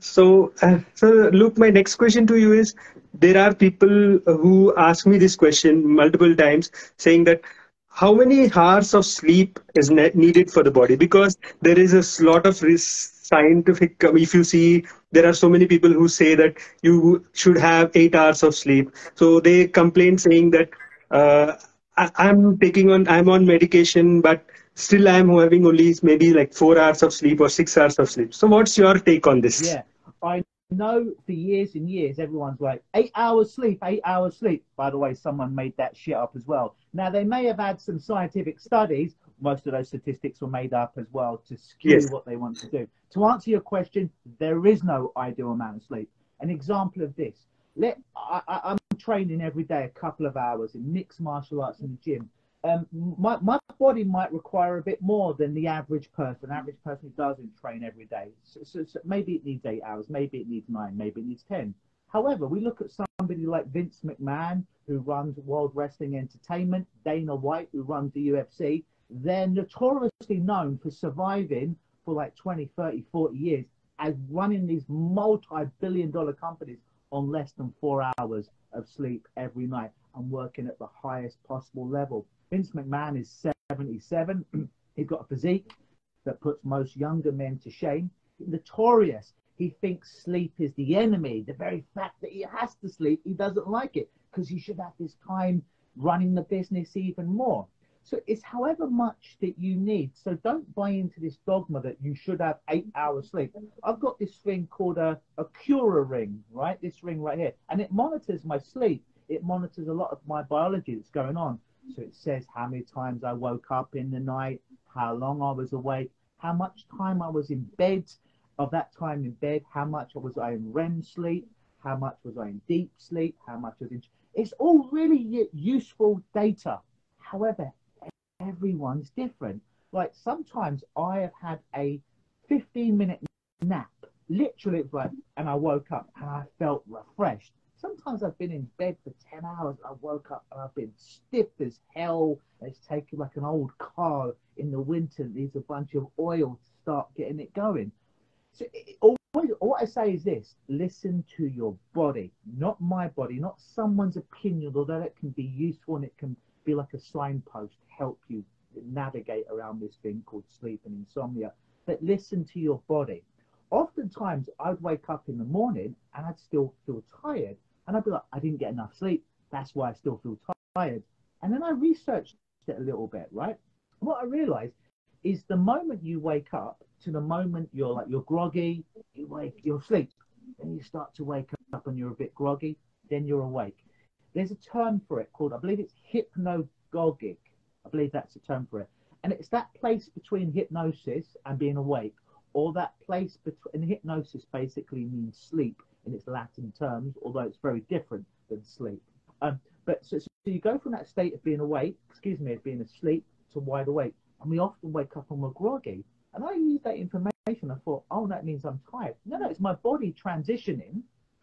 So look, my next question to you is, there are people who ask me this question multiple times, saying that how many hours of sleep is needed for the body? Because there is a lot of scientific, if you see, there are so many people who say that you should have 8 hours of sleep. So they complain saying that I'm on medication, but still I'm having only maybe like 4 hours of sleep or 6 hours of sleep. So what's your take on this? Yeah, I know for years and years, everyone's like, 8 hours sleep, 8 hours sleep. By the way, someone made that shit up as well. Now, they may have had some scientific studies. Most of those statistics were made up as well to skew what they want to do. To answer your question, there is no ideal amount of sleep. An example of this, I'm training every day a couple of hours in mixed martial arts in the gym. My body might require a bit more than the average person. The average person doesn't train every day. So maybe it needs 8 hours, maybe it needs 9, maybe it needs 10. However, we look at somebody like Vince McMahon, who runs World Wrestling Entertainment, Dana White, who runs the UFC. They're notoriously known for surviving for like 20, 30, 40 years as running these multi-billion-dollar companies on less than 4 hours of sleep every night and working at the highest possible level. Vince McMahon is 77. He's got a physique that puts most younger men to shame. Notorious. He thinks sleep is the enemy. The very fact that he has to sleep, he doesn't like it because he should have his time running the business even more. So it's however much that you need. So don't buy into this dogma that you should have 8 hours sleep. I've got this thing called a Oura ring, right? This ring right here. And it monitors my sleep. It monitors a lot of my biology that's going on. So it says how many times I woke up in the night, how long I was awake, how much time I was in bed, of that time in bed, how much was I in REM sleep, how much was I in deep sleep, how much was in... It's all really useful data. However, everyone's different. Like sometimes I have had a 15-minute nap, literally, like, and I woke up and I felt refreshed. Sometimes I've been in bed for 10 hours, I woke up and I've been stiff as hell. It's taken like an old car in the winter that needs a bunch of oil to start getting it going. So what I say is this, listen to your body, not my body, not someone's opinion, although that can be useful and it can be like a signpost to help you navigate around this thing called sleep and insomnia, but listen to your body. Oftentimes I'd wake up in the morning and I'd still feel tired and I'd be like, I didn't get enough sleep, that's why I still feel tired. And then I researched it a little bit, right? What I realized is the moment you wake up to the moment you're like, you're groggy, you're asleep, then you start to wake up and you're a bit groggy, then you're awake. There's a term for it called, I believe it's hypnagogic. I believe that's the term for it. And it's that place between hypnosis and being awake, or that place between, and hypnosis basically means sleep in its Latin terms, although it's very different than sleep. So you go from that state of being awake, of being asleep to wide awake. And we often wake up and we're groggy. And I used that information. I thought, oh, that means I'm tired. No, it's my body transitioning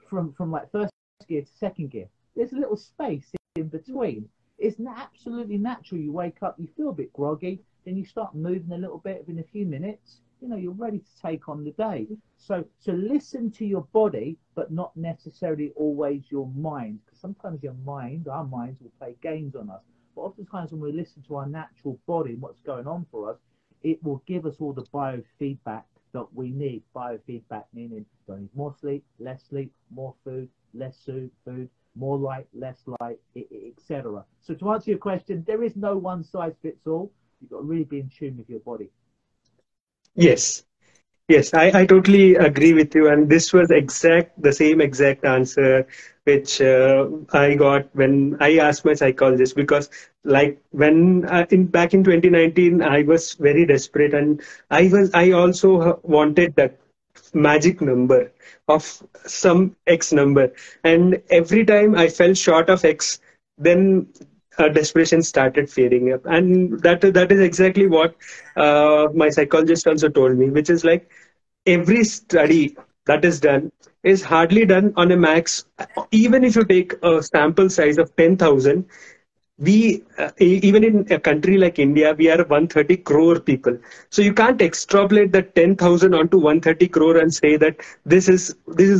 from like first gear to second gear. There's a little space in between. It's absolutely natural. You wake up, you feel a bit groggy, then you start moving a little bit. Within a few minutes, you know, you're ready to take on the day. So listen to your body, but not necessarily always your mind. Because sometimes your mind, our minds will play games on us. But oftentimes when we listen to our natural body and what's going on for us, it will give us all the biofeedback that we need. Biofeedback meaning don't need more sleep, more food, less food, more light, less light, etc. So to answer your question, there is no one size fits all. You've got to really be in tune with your body. Yes, I totally agree with you. And this was the same exact answer which I got when I asked my psychologist, because like when back in 2019, I was very desperate and I also wanted that magic number of some X number. And every time I fell short of X, then desperation started fading up. And that is exactly what my psychologist also told me, which is like every study that is done is hardly done on a max. Even if you take a sample size of 10,000, we even in a country like India, we are 130 crore people. So you can't extrapolate that 10,000 onto 130 crore and say that this is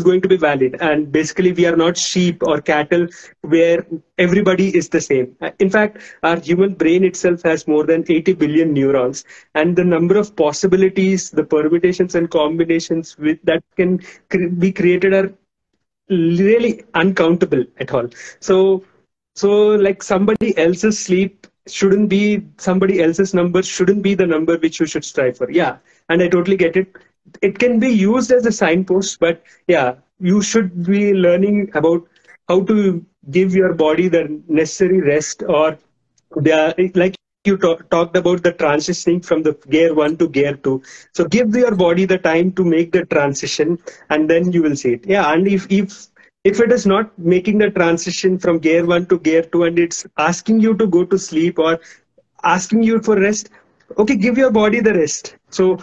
going to be valid. And basically, we are not sheep or cattle where everybody is the same. In fact, our human brain itself has more than 80 billion neurons, and the number of possibilities, the permutations and combinations with that can be created are really uncountable at all. So like somebody else's sleep shouldn't be, somebody else's number shouldn't be the number which you should strive for. Yeah, and I totally get it. It can be used as a signpost, but yeah, you should be learning about how to give your body the necessary rest, or like you talked about the transitioning from the gear 1 to gear 2. So give your body the time to make the transition, and then you will see it. Yeah, and if it is not making the transition from gear 1 to gear 2 and it's asking you to go to sleep or asking you for rest, okay, give your body the rest. So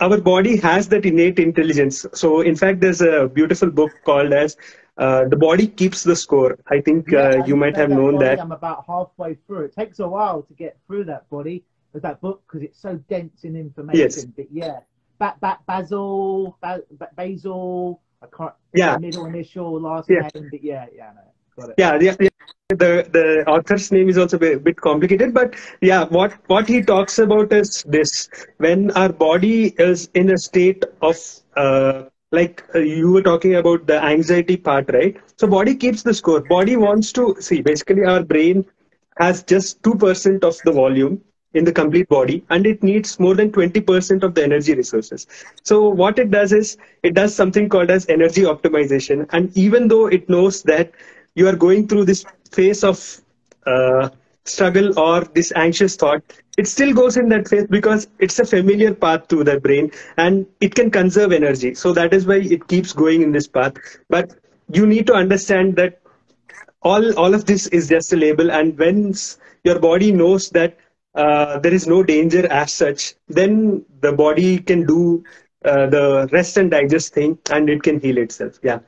our body has that innate intelligence. So in fact, there's a beautiful book called as The Body Keeps the Score. I think you might have known that. I'm about halfway through. It takes a while to get through that body with that book because it's so dense in information. Yes. But yeah, Basil, yeah, middle initial, last name, but yeah, no, got it. Yeah. The author's name is also a bit complicated, but yeah, what he talks about is this: when our body is in a state of you were talking about the anxiety part, right? So body keeps the score. Body wants to see. Basically, our brain has just 2% of the volume in the complete body, and it needs more than 20% of the energy resources. So what it does is it does something called as energy optimization. And even though it knows that you are going through this phase of struggle or this anxious thought, it still goes in that phase because it's a familiar path to the brain and it can conserve energy. So that is why it keeps going in this path. But you need to understand that all of this is just a label. And when your body knows that there is no danger as such, then the body can do the rest and digest thing and it can heal itself. Yeah.